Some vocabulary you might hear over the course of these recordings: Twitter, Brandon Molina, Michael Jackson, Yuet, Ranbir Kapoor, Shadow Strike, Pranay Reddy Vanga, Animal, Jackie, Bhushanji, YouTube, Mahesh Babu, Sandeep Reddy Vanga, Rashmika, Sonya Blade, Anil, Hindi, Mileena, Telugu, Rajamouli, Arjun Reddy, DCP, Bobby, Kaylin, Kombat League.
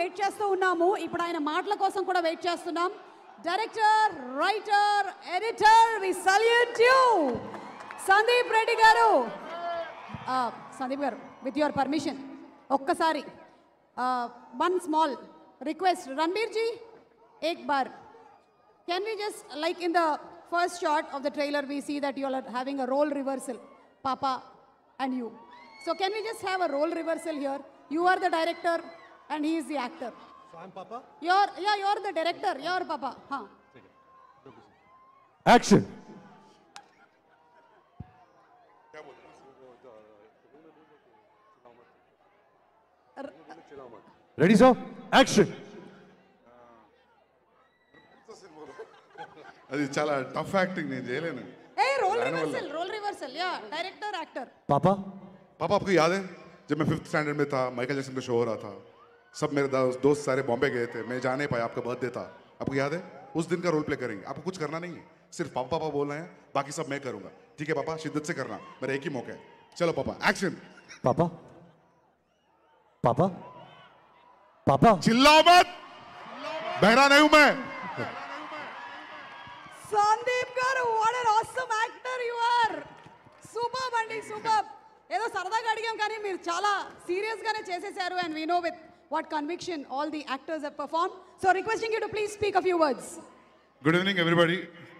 Wait చేస్తూ ఉన్నాము. ఇప్పుడు ఆయన మాటల కోసం కూడా వెయిట్ చేస్తున్నాం. Director, writer, editor, we salute you Sandeep Reddy గారు. సందీప్ గారు, విత్ యువర్ పర్మిషన్ ఒక్కసారి one small request. Ranbir ji, एक बार can we just like in the first shot of the trailer we see that you all are having a role reversal, Papa and you, so can we just have a role reversal here? You are the director and he is the actor. So I'm Papa, you are the director, you are Papa. Ha, action. Ready sir, action. అది చాలా tough acting, నేను చేయలేను. A role reversal, role reversal. యా director actor पापा, पापा आपको याद है जब मैं 5th स्टैंडर्ड में था, माइकल जैक्सन का शो हो रहा था, सब मेरे दोस्त सारे बॉम्बे गए थे, मैं जा नहीं पाया, आपका बर्थडे था, आपको याद है? उस दिन का रोल प्ले करेंगे, आपको कुछ करना नहीं है, सिर्फ पापा पापा बोलना है, बाकी सब मैं करूंगा, ठीक है पापा? शिद्दत से करना, मेरा एक ही मौका है, चलो पापा एक्शन. पापा पापा पापा चिल्लाओ मत, बहरा नहीं हूं मैं. Sandeep garu, what an awesome actor you are. Superb andi, superb. Edo saradaga adigam kaani meer chaala serious gaane chesesaru, and we know with what conviction all the actors have performed. So requesting you to please speak a few words. Good evening everybody.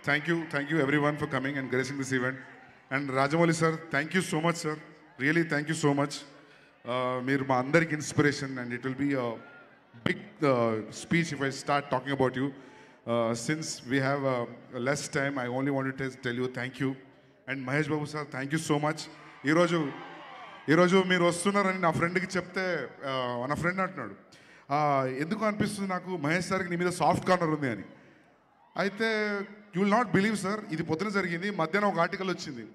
Thank you everyone for coming and gracing this event. And Rajamouli sir, thank you so much sir. Really thank you so much. Meer ma andariki inspiration, and it will be a big speech if I start talking about you. Since we have less time, I only wanted to tell you thank you. And Mahesh Babu sir, thank you so much. Ee roju meer vastunarani na friend ki chepte ana friend antunnadu, enduku anpistundi naaku Mahesh sir ki nee meeda soft corner undi ani. Aithe you will not believe sir, idi pothana jarigindi, madhyana oka article vachindi,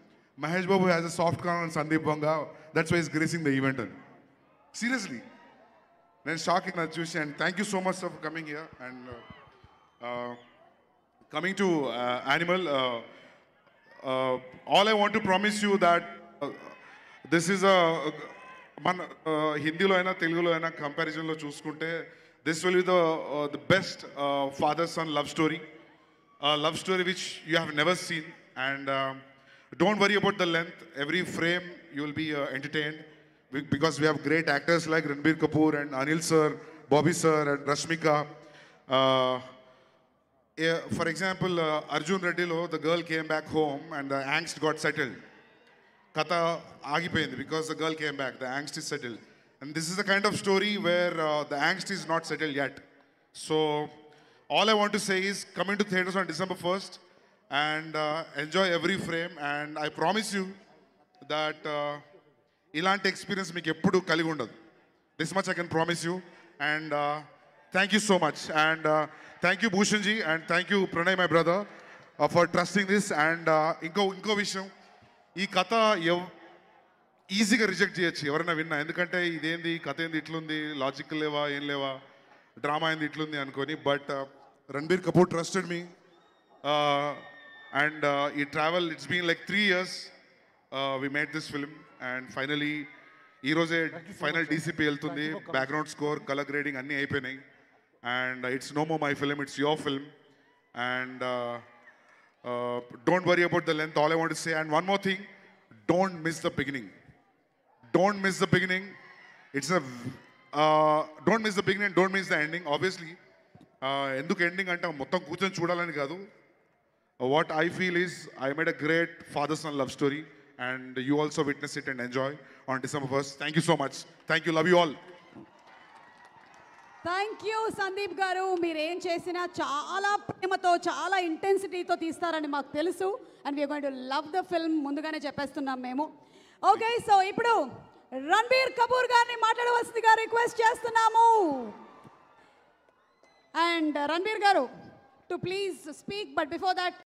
Mahesh Babu has a soft corner on Sandeep Vanga, that's why he is gracing the event. And seriously nen shock ikna chusi, and thank you so much sir for coming here. And coming to Animal, all I want to promise you that this is a Hindi lo aina Telugu lo aina comparison lo chusukunte, this will be the best father son love story, love story which you have never seen. And don't worry about the length, every frame you will be entertained, because we have great actors like Ranbir Kapoor and Anil sir, Bobby sir and Rashmika. For example, Arjun Reddy lo, the girl came back home and the angst got settled. Katha agipoyindi because the girl came back, the angst is settled. And this is the kind of story where the angst is not settled yet. So all I want to say is come into theaters on December 1st and enjoy every frame. And I promise you that ilanti experience meeku eppudu kaligi undadu. This much I can promise you. And thank you so much. And thank you Bhushanji and thank you Pranay my brother for trusting this. And inko vishayam, ee katha easy ga reject cheyachu evarna vinna, endukante idendi katha endi itlundi, logical leva em leva, drama endi itlundi ankoni. But Ranbir Kapoor trusted me, and he travel, it's been like 3 years we made this film, and finally ee roje final DCP eltundi, background score, color grading anni ayipoyinayi. And it's no more my film, it's your film. And don't worry about the length, all I want to say. And one more thing, don't miss the beginning. Don't miss the beginning. It's a don't miss the beginning, don't miss the ending. Obviously enduku ending anta mottham kuchoni chudalani kaadu, what I feel is I made a great father son love story, and you also witness it and enjoy on December 1st. Thank you so much, thank you, love you all. Thank you Sandeep గారు, మీరేం చేసినా చాలా ప్రేమతో చాలా ఇంటెన్సిటీతో తీస్తారని మాకు తెలుసు, and we're going to love the film, ముందుగానే చెప్పేస్తున్నాం మేము. ఓకే, సో ఇప్పుడు రణబీర్ కపూర్ గారిని మాట్లాడవలసిందిగా రిక్వెస్ట్ చేస్తున్నాము. అండ్ రణబీర్ గారు to please speak, but before that